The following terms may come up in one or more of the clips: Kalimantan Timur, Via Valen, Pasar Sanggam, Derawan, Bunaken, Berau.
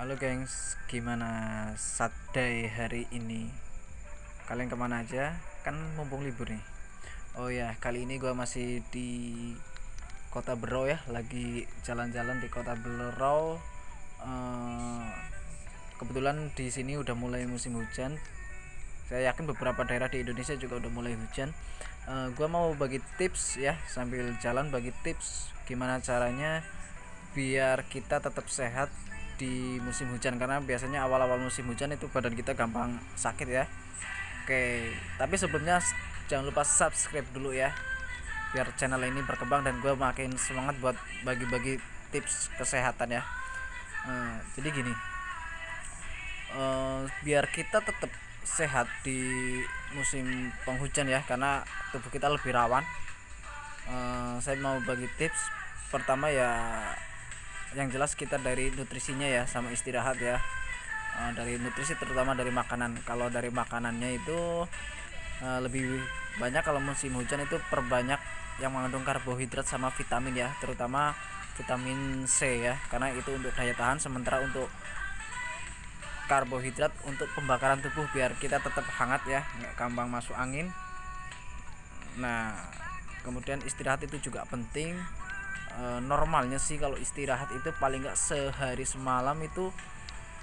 Halo gengs, gimana Saturday hari ini? Kalian kemana aja? Kan mumpung libur nih. Oh ya, kali ini gua masih di kota Berau ya, lagi jalan-jalan di kota Berau. Kebetulan di sini udah mulai musim hujan. Saya yakin beberapa daerah di Indonesia juga udah mulai hujan. Gua mau bagi tips ya, sambil jalan bagi tips gimana caranya biar kita tetap sehat di musim hujan, karena biasanya awal-awal musim hujan itu badan kita gampang sakit ya. Oke, tapi sebelumnya jangan lupa subscribe dulu ya, biar channel ini berkembang dan gue makin semangat buat bagi-bagi tips kesehatan ya. Jadi gini, biar kita tetap sehat di musim penghujan ya, karena tubuh kita lebih rawan. Saya mau bagi tips pertama ya, yang jelas kita dari nutrisinya ya, sama istirahat ya. Dari nutrisi, terutama dari makanan. Kalau dari makanannya itu lebih banyak kalau musim hujan itu perbanyak yang mengandung karbohidrat sama vitamin ya, terutama vitamin C ya, karena itu untuk daya tahan. Sementara untuk karbohidrat untuk pembakaran tubuh biar kita tetap hangat ya, nggak gampang masuk angin. Nah, kemudian istirahat itu juga penting. Normalnya sih kalau istirahat itu paling enggak sehari semalam itu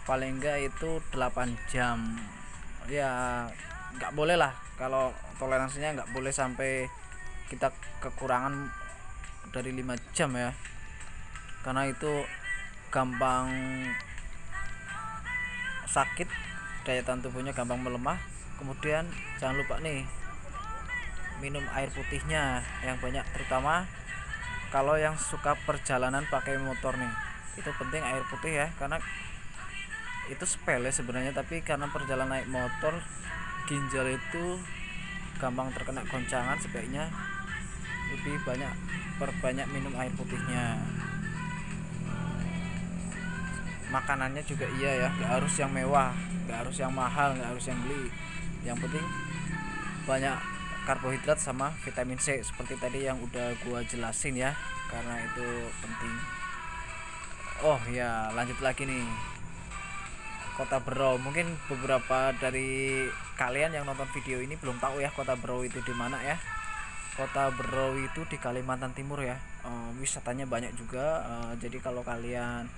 paling enggak itu 8 jam ya, nggak boleh lah, kalau toleransinya nggak boleh sampai kita kekurangan dari 5 jam ya, karena itu gampang sakit, daya tahan tubuhnya gampang melemah. Kemudian jangan lupa nih, minum air putihnya yang banyak, terutama kalau yang suka perjalanan pakai motor nih, itu penting air putih ya, karena itu sepele sebenarnya, tapi karena perjalanan naik motor ginjal itu gampang terkena goncangan, sebaiknya lebih banyak perbanyak minum air putihnya. Makanannya juga iya ya, nggak harus yang mewah, nggak harus yang mahal, nggak harus yang beli, yang penting banyak karbohidrat sama vitamin C seperti tadi yang udah gua jelasin ya, karena itu penting. Oh ya, lanjut lagi nih, kota Berau. Mungkin beberapa dari kalian yang nonton video ini belum tahu ya kota Berau itu di mana ya. Kota Berau itu di Kalimantan Timur ya. Wisatanya banyak juga. Jadi kalau kalian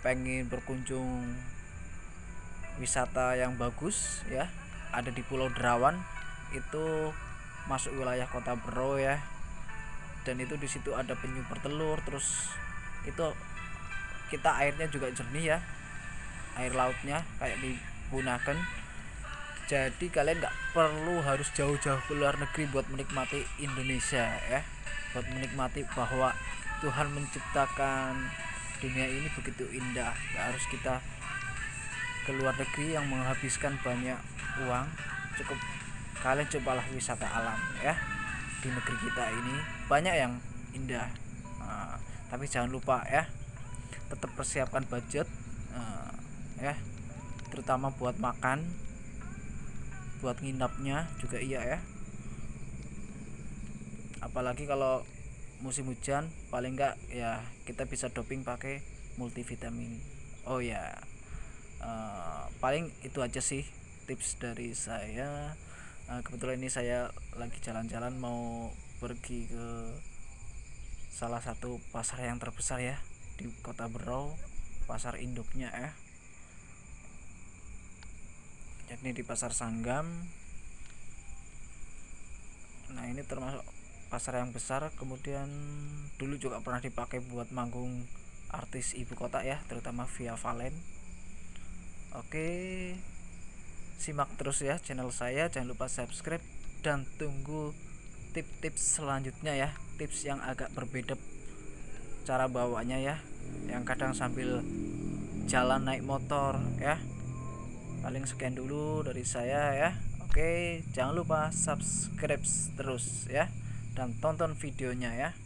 pengen berkunjung wisata yang bagus ya, ada di Pulau Derawan, itu masuk wilayah kota Berau ya, dan itu di situ ada penyu bertelur, terus itu kita airnya juga jernih ya, air lautnya kayak di Bunaken. Jadi kalian nggak perlu harus jauh-jauh ke luar negeri buat menikmati Indonesia ya, buat menikmati bahwa Tuhan menciptakan dunia ini begitu indah. Nggak harus kita ke luar negeri yang menghabiskan banyak uang, cukup kalian cobalah wisata alam ya, di negeri kita ini banyak yang indah. Tapi jangan lupa ya, tetap persiapkan budget ya, terutama buat makan, buat nginapnya juga iya ya. Apalagi kalau musim hujan paling enggak ya kita bisa doping pakai multivitamin. Oh ya, paling itu aja sih tips dari saya. Kebetulan ini saya lagi jalan-jalan mau pergi ke salah satu pasar yang terbesar ya di kota Berau, pasar induknya ya, yakni di Pasar Sanggam. Nah, ini termasuk pasar yang besar. Kemudian dulu juga pernah dipakai buat manggung artis ibu kota ya, terutama Via Valen. Oke, simak terus ya channel saya, jangan lupa subscribe dan tunggu tips-tips selanjutnya ya, tips yang agak berbeda cara bawanya ya, yang kadang sambil jalan naik motor ya. Paling sekian dulu dari saya ya. Oke, jangan lupa subscribe terus ya, dan tonton videonya ya.